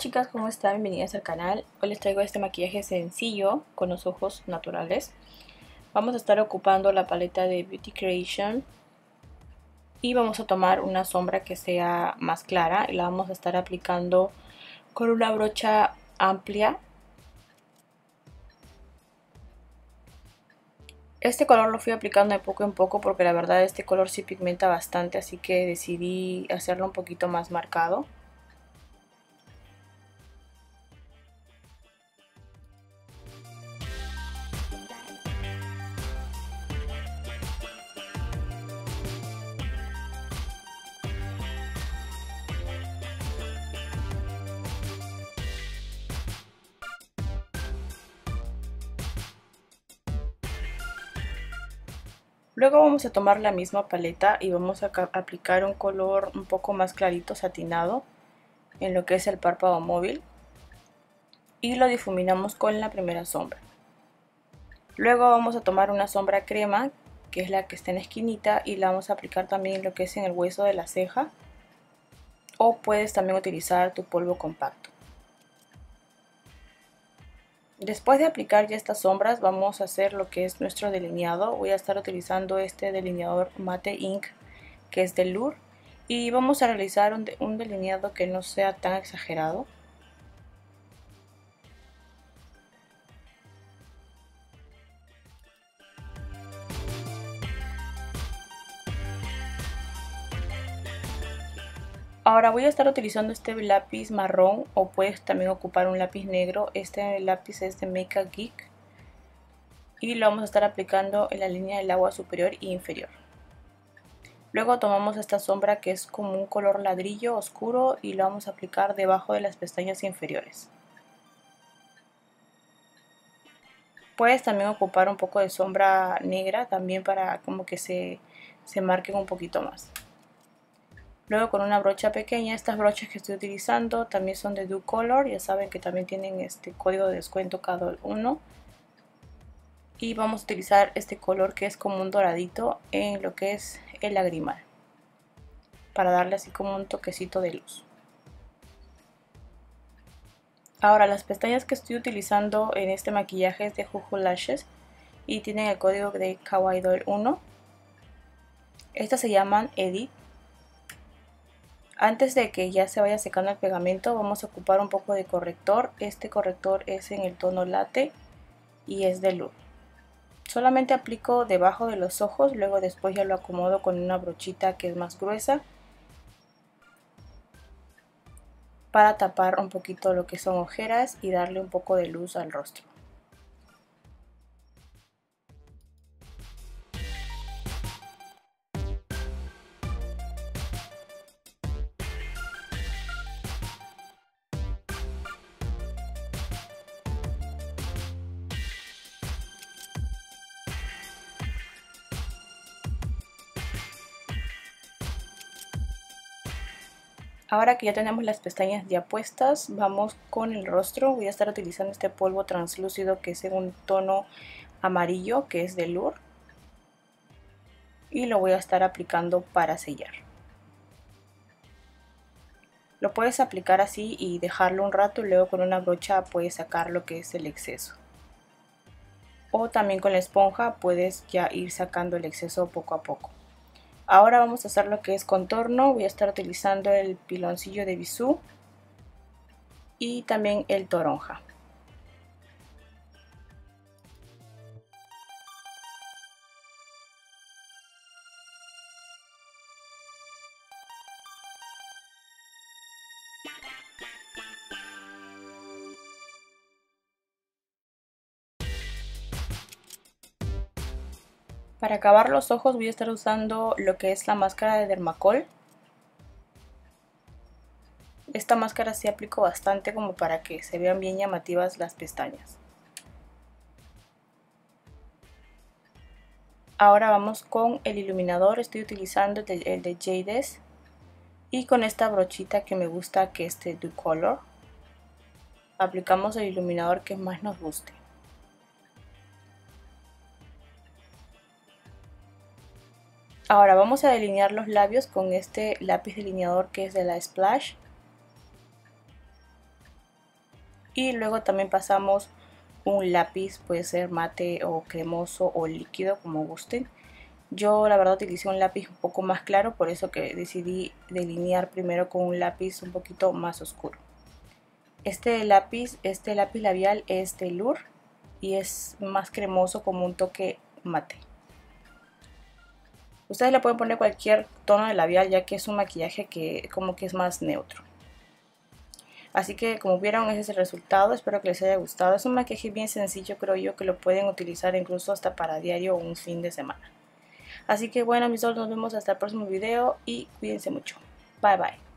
chicas, ¿cómo están? Bienvenidas al canal. Hoy les traigo este maquillaje sencillo con los ojos naturales. Vamos a estar ocupando la paleta de Beauty Creation y vamos a tomar una sombra que sea más clara y la vamos a estar aplicando con una brocha amplia. Este color lo fui aplicando de poco en poco porque la verdad este color sí pigmenta bastante, así que decidí hacerlo un poquito más marcado. Luego vamos a tomar la misma paleta y vamos a aplicar un color un poco más clarito, satinado, en lo que es el párpado móvil. Y lo difuminamos con la primera sombra. Luego vamos a tomar una sombra crema, que es la que está en la esquinita, y la vamos a aplicar también en lo que es en el hueso de la ceja. O puedes también utilizar tu polvo compacto. Después de aplicar ya estas sombras vamos a hacer lo que es nuestro delineado. Voy a estar utilizando este delineador Mate Ink que es de Lur y vamos a realizar un delineado que no sea tan exagerado. Ahora voy a estar utilizando este lápiz marrón o puedes también ocupar un lápiz negro. Este lápiz es de Makeup Geek y lo vamos a estar aplicando en la línea del agua superior e inferior. Luego tomamos esta sombra que es como un color ladrillo oscuro y lo vamos a aplicar debajo de las pestañas inferiores. Puedes también ocupar un poco de sombra negra también para como que se marquen un poquito más. Luego con una brocha pequeña, estas brochas que estoy utilizando también son de Do Color, ya saben que también tienen este código de descuento KDOL1. Y vamos a utilizar este color que es como un doradito en lo que es el lagrimal, para darle así como un toquecito de luz. Ahora las pestañas que estoy utilizando en este maquillaje es de Juju Lashes y tienen el código de Kawaii Doll 1. Estas se llaman Edit. Antes de que ya se vaya secando el pegamento vamos a ocupar un poco de corrector. Este corrector es en el tono latte y es de Lur. Solamente aplico debajo de los ojos, luego después ya lo acomodo con una brochita que es más gruesa para tapar un poquito lo que son ojeras y darle un poco de luz al rostro. Ahora que ya tenemos las pestañas ya puestas, vamos con el rostro. Voy a estar utilizando este polvo translúcido que es en un tono amarillo, que es de Lur. Y lo voy a estar aplicando para sellar. Lo puedes aplicar así y dejarlo un rato y luego con una brocha puedes sacar lo que es el exceso. O también con la esponja puedes ya ir sacando el exceso poco a poco. Ahora vamos a hacer lo que es contorno. Voy a estar utilizando el piloncillo de bisú y también el toronja. Para acabar los ojos voy a estar usando lo que es la máscara de Dermacol. Esta máscara sí aplico bastante como para que se vean bien llamativas las pestañas. Ahora vamos con el iluminador, estoy utilizando el de Jades y con esta brochita que me gusta que es de Do Color aplicamos el iluminador que más nos guste. Ahora vamos a delinear los labios con este lápiz delineador que es de la Splash. Y luego también pasamos un lápiz, puede ser mate o cremoso o líquido, como gusten. Yo la verdad utilicé un lápiz un poco más claro, por eso que decidí delinear primero con un lápiz un poquito más oscuro. Este lápiz labial es de Lur y es más cremoso, como un toque mate. Ustedes le pueden poner cualquier tono de labial, ya que es un maquillaje que como que es más neutro. Así que como vieron, ese es el resultado. Espero que les haya gustado. Es un maquillaje bien sencillo, creo yo, que lo pueden utilizar incluso hasta para diario o un fin de semana. Así que bueno, mis dos, nos vemos hasta el próximo video y cuídense mucho. Bye bye.